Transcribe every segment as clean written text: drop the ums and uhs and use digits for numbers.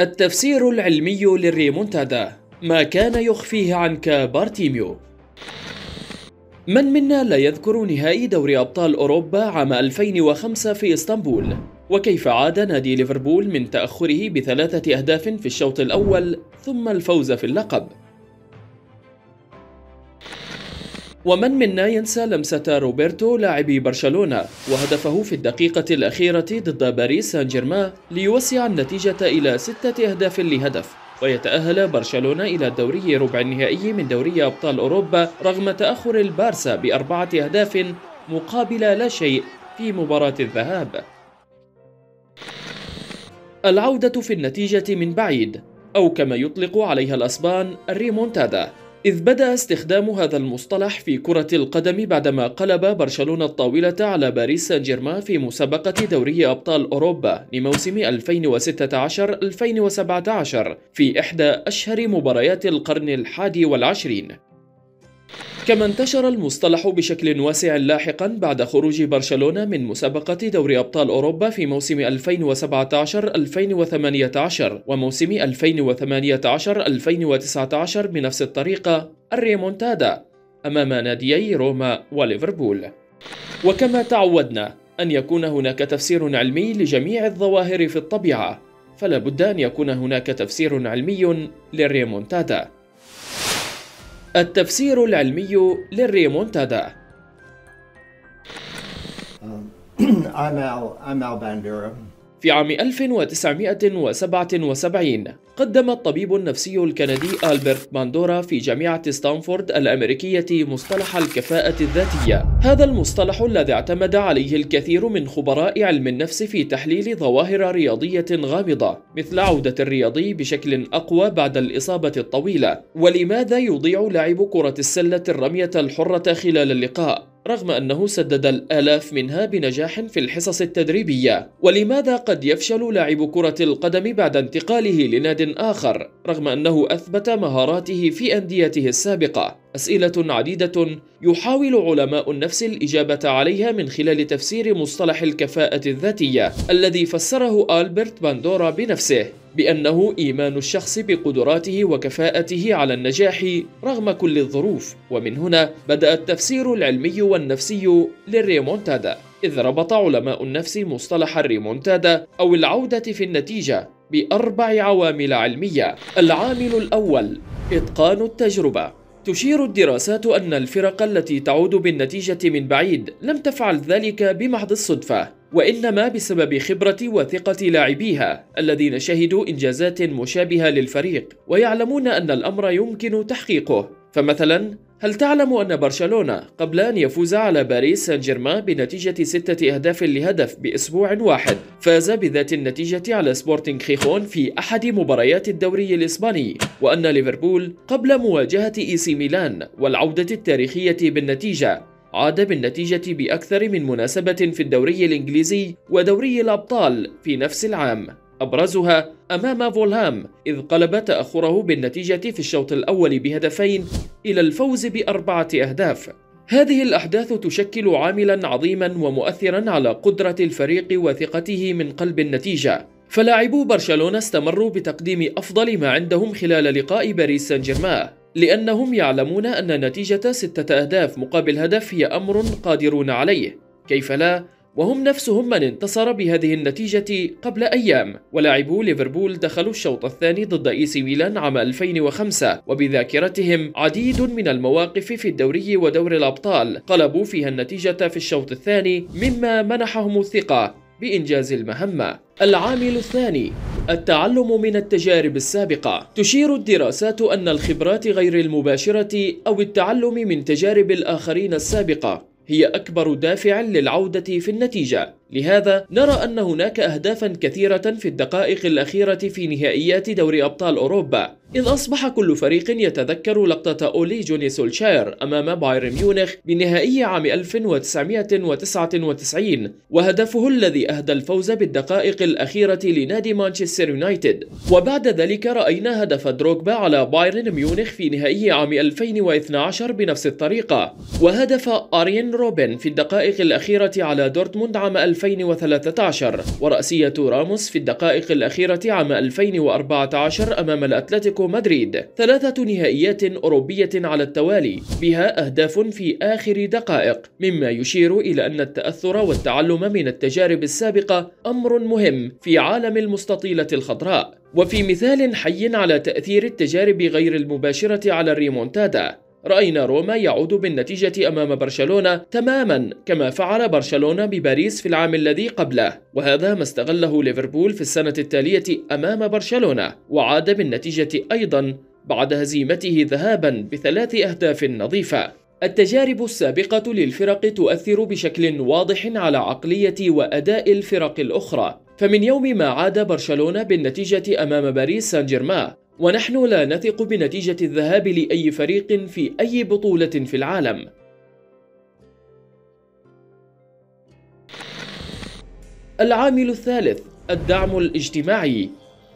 التفسير العلمي للريمونتادا، ما كان يخفيه عنك بارتيميو. من منا لا يذكر نهائي دوري أبطال أوروبا عام 2005 في إسطنبول، وكيف عاد نادي ليفربول من تأخره بثلاثة أهداف في الشوط الأول ثم الفوز في اللقب. ومن منا ينسى لمسة روبيرتو لاعب برشلونة وهدفه في الدقيقة الأخيرة ضد باريس سان جيرمان ليوسع النتيجة إلى 6 أهداف لهدف، ويتأهل برشلونة إلى الدوري ربع النهائي من دوري أبطال أوروبا رغم تأخر البارسا ب4 أهداف مقابل لا شيء في مباراة الذهاب. العودة في النتيجة من بعيد، أو كما يطلق عليها الأسبان الريمونتادا، إذ بدأ استخدام هذا المصطلح في كرة القدم بعدما قلب برشلونة الطاولة على باريس سان جيرمان في مسابقة دوري أبطال أوروبا لموسم 2016-2017 في إحدى أشهر مباريات القرن ال21. كما انتشر المصطلح بشكل واسع لاحقا بعد خروج برشلونة من مسابقة دوري أبطال أوروبا في موسم 2017-2018 وموسم 2018-2019 بنفس الطريقة الريمونتادا أمام ناديي روما وليفربول. وكما تعودنا أن يكون هناك تفسير علمي لجميع الظواهر في الطبيعة، فلا بد أن يكون هناك تفسير علمي للريمونتادا. التفسير العلمي للريمونتادا. في عام 1977 قدم الطبيب النفسي الكندي ألبرت باندورا في جامعة ستانفورد الأمريكية مصطلح الكفاءة الذاتية. هذا المصطلح الذي اعتمد عليه الكثير من خبراء علم النفس في تحليل ظواهر رياضية غامضة مثل عودة الرياضي بشكل أقوى بعد الإصابة الطويلة، ولماذا يضيع لاعب كرة السلة الرمية الحرة خلال اللقاء رغم أنه سدد الآلاف منها بنجاح في الحصص التدريبية، ولماذا قد يفشل لاعب كرة القدم بعد انتقاله لناد آخر رغم أنه أثبت مهاراته في أنديته السابقة. أسئلة عديدة يحاول علماء النفس الإجابة عليها من خلال تفسير مصطلح الكفاءة الذاتية الذي فسره ألبرت باندورا بنفسه بأنه إيمان الشخص بقدراته وكفاءته على النجاح رغم كل الظروف. ومن هنا بدأ التفسير العلمي والنفسي للريمونتادا، إذ ربط علماء النفس مصطلح الريمونتادا أو العودة في النتيجة ب4 عوامل علمية. العامل الأول إتقان التجربة. تشير الدراسات أن الفرق التي تعود بالنتيجة من بعيد لم تفعل ذلك بمحض الصدفة، وإنما بسبب خبرة وثقة لاعبيها الذين شهدوا إنجازات مشابهة للفريق ويعلمون أن الأمر يمكن تحقيقه. فمثلا، هل تعلم أن برشلونة قبل أن يفوز على باريس سان جيرمان بنتيجة 6 أهداف لهدف بأسبوع واحد فاز بذات النتيجة على سبورتينغ خيخون في أحد مباريات الدوري الإسباني، وأن ليفربول قبل مواجهة إيسي ميلان والعودة التاريخية بالنتيجة عاد بالنتيجة بأكثر من مناسبة في الدوري الإنجليزي ودوري الأبطال في نفس العام، أبرزها أمام فولهام إذ قلب تأخره بالنتيجة في الشوط الأول ب2 هدفين إلى الفوز ب4 أهداف. هذه الأحداث تشكل عاملاً عظيماً ومؤثراً على قدرة الفريق وثقته من قلب النتيجة، فلاعبو برشلونة استمروا بتقديم أفضل ما عندهم خلال لقاء باريس سان جيرمان لأنهم يعلمون أن نتيجة 6 أهداف مقابل هدف هي أمر قادرون عليه، كيف لا؟ وهم نفسهم من انتصر بهذه النتيجة قبل أيام، ولاعبو ليفربول دخلوا الشوط الثاني ضد إيسي ميلان عام 2005 وبذاكرتهم عديد من المواقف في الدوري ودور الأبطال قلبوا فيها النتيجة في الشوط الثاني مما منحهم الثقة بإنجاز المهمة. العامل الثاني التعلم من التجارب السابقة. تشير الدراسات أن الخبرات غير المباشرة أو التعلم من تجارب الآخرين السابقة هي أكبر دافع للعودة في النتيجة، لهذا نرى أن هناك أهدافا كثيرة في الدقائق الأخيرة في نهائيات دوري أبطال أوروبا إذ أصبح كل فريق يتذكر لقطة أولي جوني سولشير أمام بايرن ميونخ بنهائي عام 1999 وهدفه الذي أهدى الفوز بالدقائق الأخيرة لنادي مانشستر يونايتد. وبعد ذلك رأينا هدف دروغبا على بايرن ميونخ في نهائي عام 2012 بنفس الطريقة، وهدف أريين روبن في الدقائق الأخيرة على دورتموند عام 2013، ورأسية راموس في الدقائق الأخيرة عام 2014 أمام الأتلتيكو مدريد. 3 نهائيات أوروبية على التوالي بها أهداف في آخر دقائق، مما يشير إلى أن التأثر والتعلم من التجارب السابقة أمر مهم في عالم المستطيلة الخضراء. وفي مثال حي على تأثير التجارب غير المباشرة على الريمونتادا، رأينا روما يعود بالنتيجة أمام برشلونة تماما كما فعل برشلونة بباريس في العام الذي قبله، وهذا ما استغله ليفربول في السنة التالية أمام برشلونة، وعاد بالنتيجة أيضا بعد هزيمته ذهابا ب3 أهداف نظيفة. التجارب السابقة للفرق تؤثر بشكل واضح على عقلية وأداء الفرق الأخرى، فمن يوم ما عاد برشلونة بالنتيجة أمام باريس سان جيرمان ونحن لا نثق بنتيجة الذهاب لأي فريق في أي بطولة في العالم. العامل الثالث: الدعم الاجتماعي.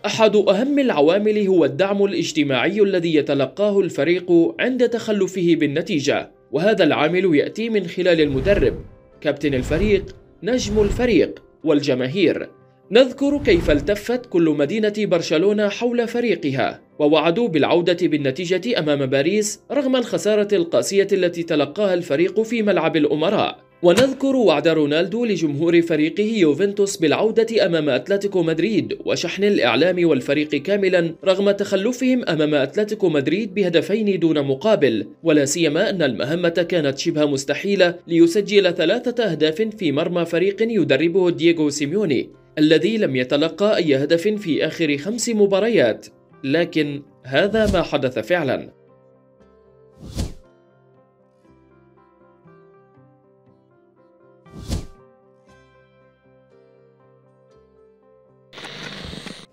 أحد أهم العوامل هو الدعم الاجتماعي الذي يتلقاه الفريق عند تخلفه بالنتيجة، وهذا العامل يأتي من خلال المدرب، كابتن الفريق، نجم الفريق، والجماهير. نذكر كيف التفت كل مدينة برشلونة حول فريقها، ووعدوا بالعودة بالنتيجة أمام باريس رغم الخسارة القاسية التي تلقاها الفريق في ملعب الأمراء. ونذكر وعد رونالدو لجمهور فريقه يوفنتوس بالعودة أمام أتلتيكو مدريد وشحن الإعلام والفريق كاملا رغم تخلفهم أمام أتلتيكو مدريد بهدفين دون مقابل، ولا سيما أن المهمة كانت شبه مستحيلة ليسجل 3 أهداف في مرمى فريق يدربه دييغو سيميوني الذي لم يتلقى أي هدف في آخر 5 مباريات، لكن هذا ما حدث فعلا.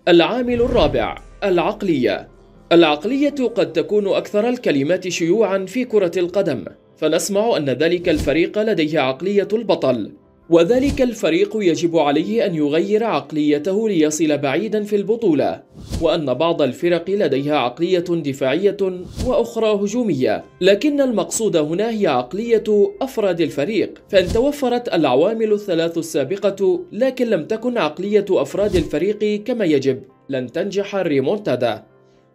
العامل الرابع: العقلية. العقلية قد تكون أكثر الكلمات شيوعا في كرة القدم، فنسمع أن ذلك الفريق لديه عقلية البطل، وذلك الفريق يجب عليه أن يغير عقليته ليصل بعيدا في البطولة، وأن بعض الفرق لديها عقلية دفاعية وأخرى هجومية، لكن المقصود هنا هي عقلية أفراد الفريق، فإن توفرت العوامل الثلاث السابقة لكن لم تكن عقلية أفراد الفريق كما يجب لن تنجح الريمونتادا،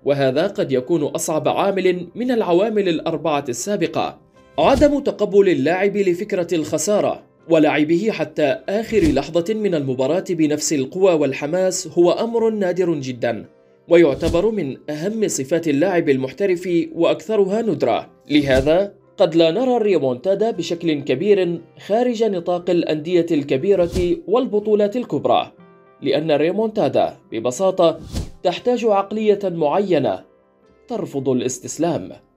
وهذا قد يكون أصعب عامل من العوامل ال4 السابقة. عدم تقبل اللاعب لفكرة الخسارة ولعبه حتى آخر لحظة من المباراة بنفس القوة والحماس هو أمر نادر جدا، ويعتبر من أهم صفات اللاعب المحترف وأكثرها ندرة. لهذا قد لا نرى الريمونتادا بشكل كبير خارج نطاق الأندية الكبيرة والبطولات الكبرى، لأن الريمونتادا ببساطة تحتاج عقلية معينة ترفض الاستسلام.